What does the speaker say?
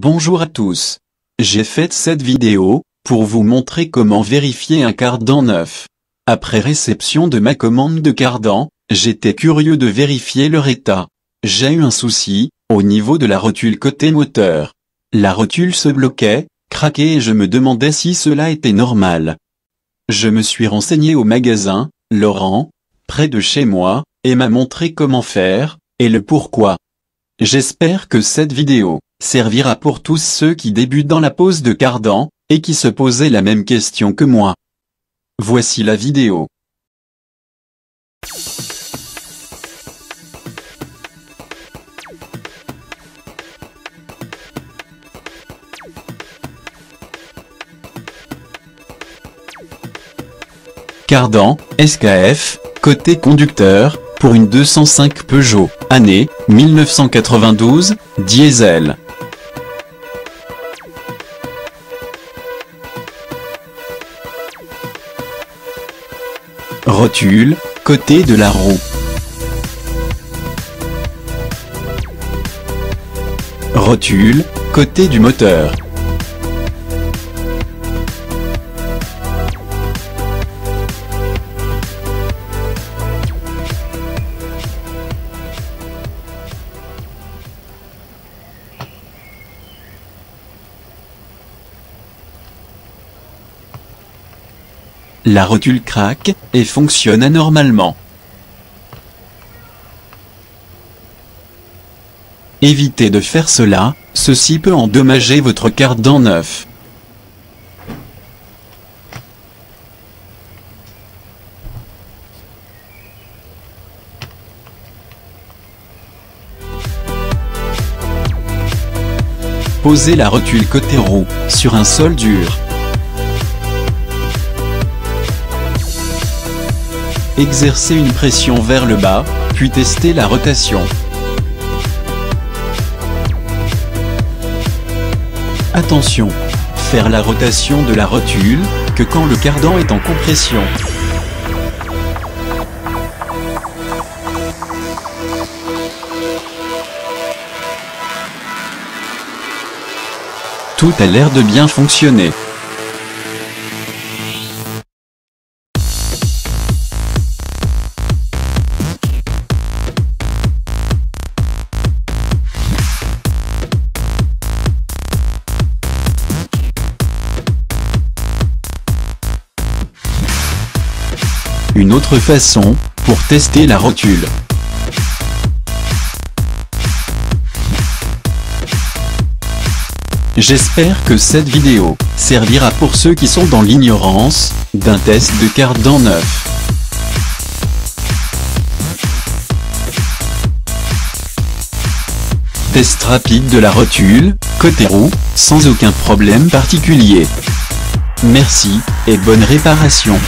Bonjour à tous. J'ai fait cette vidéo pour vous montrer comment vérifier un cardan neuf. Après réception de ma commande de cardan, j'étais curieux de vérifier leur état. J'ai eu un souci au niveau de la rotule côté moteur. La rotule se bloquait, craquait et je me demandais si cela était normal. Je me suis renseigné au magasin Laurent, près de chez moi, et m'a montré comment faire et le pourquoi. J'espère que cette vidéo servira pour tous ceux qui débutent dans la pose de cardan, et qui se posaient la même question que moi. Voici la vidéo. Cardan, SKF, côté conducteur, pour une 205 Peugeot, année 1992, diesel. Rotule, côté de la roue. Rotule, côté du moteur. La rotule craque et fonctionne anormalement. Évitez de faire cela, ceci peut endommager votre cardan neuf. Posez la rotule côté roue sur un sol dur. Exercez une pression vers le bas, puis testez la rotation. Attention, faire la rotation de la rotule que quand le cardan est en compression. Tout a l'air de bien fonctionner. Une autre façon, pour tester la rotule. J'espère que cette vidéo servira pour ceux qui sont dans l'ignorance d'un test de cardan neuf. Test rapide de la rotule, côté roue, sans aucun problème particulier. Merci, et bonne réparation.